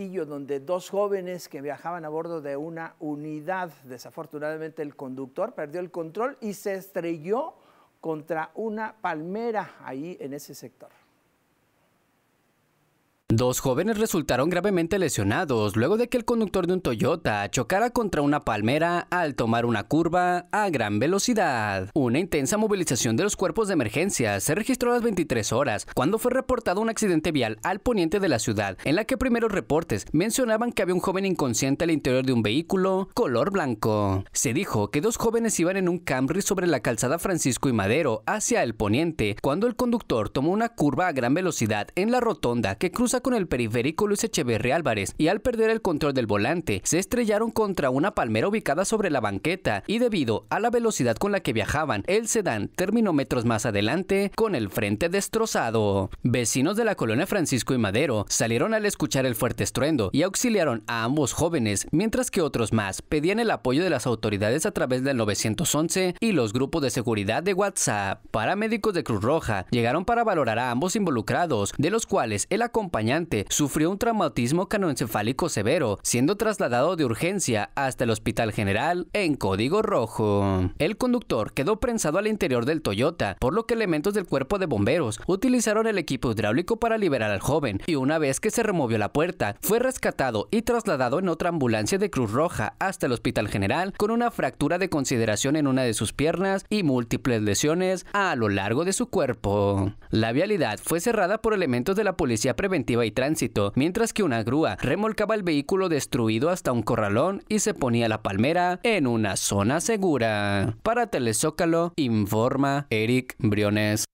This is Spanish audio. Saltillo, donde dos jóvenes que viajaban a bordo de una unidad, desafortunadamente el conductor perdió el control y se estrelló contra una palmera ahí en ese sector. Dos jóvenes resultaron gravemente lesionados luego de que el conductor de un Toyota chocara contra una palmera al tomar una curva a gran velocidad. Una intensa movilización de los cuerpos de emergencia se registró a las 23 horas cuando fue reportado un accidente vial al poniente de la ciudad, en la que primeros reportes mencionaban que había un joven inconsciente al interior de un vehículo color blanco. Se dijo que dos jóvenes iban en un Camry sobre la calzada Francisco y Madero hacia el poniente cuando el conductor tomó una curva a gran velocidad en la rotonda que cruza con el periférico Luis Echeverría Álvarez, y al perder el control del volante se estrellaron contra una palmera ubicada sobre la banqueta, y debido a la velocidad con la que viajaban, el sedán terminó metros más adelante con el frente destrozado. Vecinos de la colonia Francisco y Madero salieron al escuchar el fuerte estruendo y auxiliaron a ambos jóvenes, mientras que otros más pedían el apoyo de las autoridades a través del 911 y los grupos de seguridad de WhatsApp. Paramédicos de Cruz Roja llegaron para valorar a ambos involucrados, de los cuales el acompañante sufrió un traumatismo craneoencefálico severo, siendo trasladado de urgencia hasta el Hospital General en código rojo. El conductor quedó prensado al interior del Toyota, por lo que elementos del cuerpo de bomberos utilizaron el equipo hidráulico para liberar al joven, y una vez que se removió la puerta, fue rescatado y trasladado en otra ambulancia de Cruz Roja hasta el Hospital General con una fractura de consideración en una de sus piernas y múltiples lesiones a lo largo de su cuerpo. La vialidad fue cerrada por elementos de la Policía Preventiva y Tránsito, mientras que una grúa remolcaba el vehículo destruido hasta un corralón y se ponía la palmera en una zona segura. Para Telezócalo, informa Eric Briones.